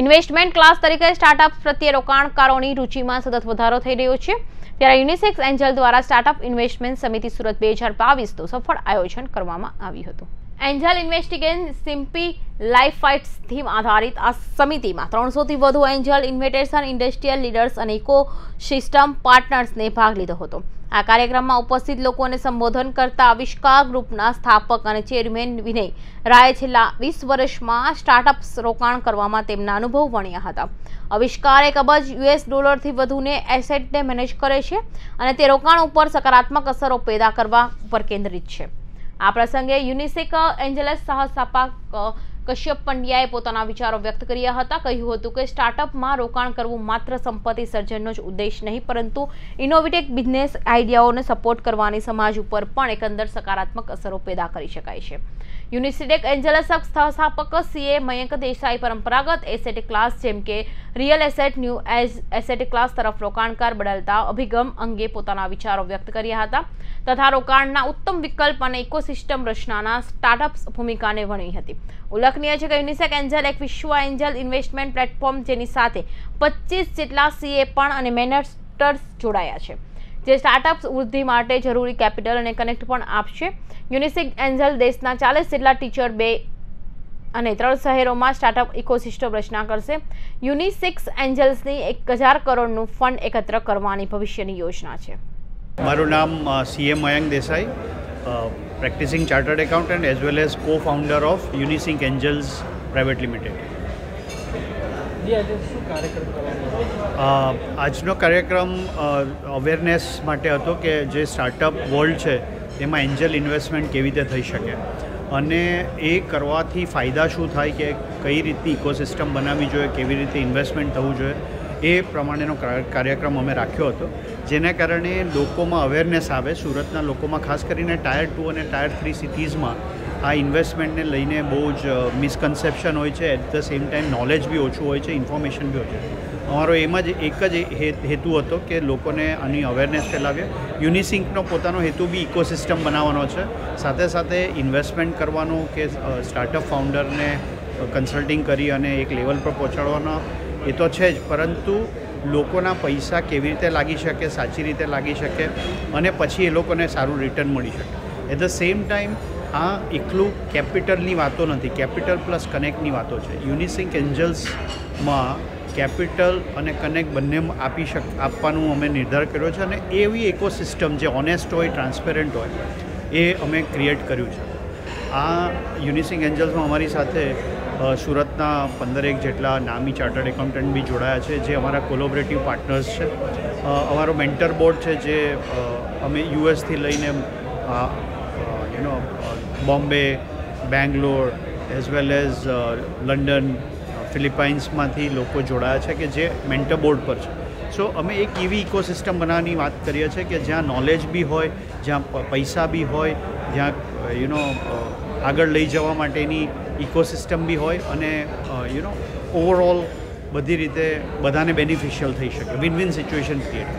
Investment class તરીકે startup પ્રત્યે રોકાણકારોની રુચિમાં સતત વધારો થઈ રહ્યો છે ત્યારે યુનિસેક્સ એન્જલ દ્વારા સ્ટાર્ટઅપ ઇન્વેસ્ટમેન્ટ સમિતિ સુરત 2022નું સફળ આયોજન કરવામાં આવ્યું હતું। Angel investigation સિમ્પી life fights theme આધારિત આ સમિતિમાં 300થી વધુ એન્જલ ઇન્વેસ્ટર્સ, ઇન્ડસ્ટ્રીયલ લીડર્સ અને ઇકોસિસ્ટમ પાર્ટનર્સને ભાગ લીધો હતો। આ કાર્યક્રમમાં ઉપસ્થિત લોકોને સંબોધન કરતા આવિષ્કાર ગ્રુપના સ્થાપક અને ચેરમેન વિનય રાયે છેલ્લા 20 વર્ષમાં સ્ટાર્ટઅપ્સ રોકાણ કરવામાં તેમના અનુભવ વણ્યા હતા। આવિષ્કાર $1 અબજ થી વધુને એસેટને મેનેજ કરે છે અને તે રોકાણ ઉપર સકારાત્મક અસરો પેદા કરવા પર કેન્દ્રિત છે। आ प्रसंगे यूनिसेक एंजल्स सहस्थापक कश्यप पंडियाए पोताना विचारों व्यक्त कर्या हता। कह्युं हतुं के स्टार्टअप में रोकाण करवुं मात्र संपत्ति सर्जननो ज उद्देश्य नहीं परंतु इनोवेटिव बिजनेस आइडियाओने सपोर्ट करवानी समाज पर पण एकंदर सकारात्मक असरो पैदा करी शकाय छे। यूनिसेक एंजल्स सहस्थापक CA मयंक देसाई परंपरागत एसेट क्लास जेम के real asset, new asset class तरफ रोकाणकार बदलता अभिगम अंगे पोताना विचारों व्यक्त कर्या हता तथा रोकाणना उत्तम विकल्प अने इकोसिस्टम रचनाना स्टार्टअप्स भूमिकाने वणी हती। उल्लेखनीय छे के यूनिसेक एंजल एक विश्व एंजल इन्वेस्टमेंट प्लेटफॉर्म जेनी साथे 25 जेटला CA पण अने मेंटर्स जोड़ाया छे जे स्टार्टअप्स वृद्धि माटे जरूरी कैपिटल अने कनेक्ट पण आपशे। यूनिसेक एंजल देशना 40 जेटला टीचर 2 અને 3 શહેરોમાં સ્ટાર્ટઅપ ઇકોસિસ્ટમ રચના કરશે। યુનિસેક્સ એન્જલ્સની 1000 કરોડનું ફંડ એકત્ર કરવાની ભવિષ્યની યોજના છે। મારું નામ CA Mayank Desai, practising chartered accountant as well as co founder of Unisync angels private limited. આજનો કાર્યક્રમ અવેરનેસ માટે હતો કે જે સ્ટાર્ટઅપ વર્લ્ડ છે તેમાં એન્જલ ઇન્વેસ્ટમેન્ટ કેવી રીતે થઈ શકે અને એ કરવાથી ફાયદા શું થાય કે કઈ રીતની ઇકોસિસ્ટમ બનાવવી જોઈએ, કેવી રીતે ઇન્વેસ્ટમેન્ટ થવું જોઈએ એ પ્રમાણેનો કાર્યક્રમ અમે રાખ્યો હતો જેના કારણે લોકોમાં અવેરનેસ આવે। સુરતના લોકોમાં ખાસ કરીને ટાયર 2 અને ટાયર 3 સિટીઝમાં આ ઇન્વેસ્ટમેન્ટને લઈને બહુ જ મિસકન્સેપ્શન હોય છે, at the same time knowledge બી ઓછું હોય છે, ઇન્ફોર્મેશન બી ઓછું છે। અમારો એક જ હેતુ હતો કે લોકોને આની અવેરનેસ ફેલાવીએ। યુનિસિંકનો પોતાનો હેતુ બી ઇકોસિસ્ટમ બનાવવાનો છે, સાથે સાથે ઇન્વેસ્ટમેન્ટ કરવાનું કે સ્ટાર્ટઅપ ફાઉન્ડરને કન્સલ્ટિંગ કરી અને એક લેવલ પર પહોંચાડવાનો એ તો છે જ, પરંતુ લોકોના પૈસા કેવી રીતે લાગી શકે, સાચી રીતે લાગી શકે અને પછી એ લોકોને સારું રિટર્ન મળી શકે। એટ ધ સેમ ટાઈમ આ એકલું કેપિટલની વાતો નથી, કેપિટલ પ્લસ કનેક્ટની વાતો છે। યુનિસિંક એન્જલ્સમાં કેપિટલ અને કનેક્ટ બંને આપવાનું અમે નિર્ધાર કર્યો છે અને એવી ઇકોસિસ્ટમ જે ઓનેસ્ટ હોય, ટ્રાન્સપેરન્ટ હોય એ અમે ક્રિએટ કર્યું છે। આ યુનિસિંક એન્જલ્સમાં અમારી સાથે સુરતના 15 જેટલા નામી ચાર્ટર્ડ એકાઉન્ટન્ટ બી જોડાયા છે જે અમારા કોલોબરેટિવ પાર્ટનર્સ છે। અમારો મેન્ટર બોર્ડ છે જે અમે યુએસથી લઈને Bombay, Bangalore as well as London, ફિલિપાઇન્સમાંથી લોકો જોડાયા છે કે જે મેન્ટર બોર્ડ પર છે। સો અમે એક એવી ઇકોસિસ્ટમ બનાવવાની વાત કરીએ છીએ કે જ્યાં નોલેજ બી હોય, જ્યાં પૈસા બી હોય, જ્યાં આગળ લઈ જવા માટેની ઇકોસિસ્ટમ બી હોય અને ઓવરઓલ બધી રીતે બધાને બેનિફિશિયલ થઈ શકે, વિન વિન સિચ્યુએશન ક્રિએટ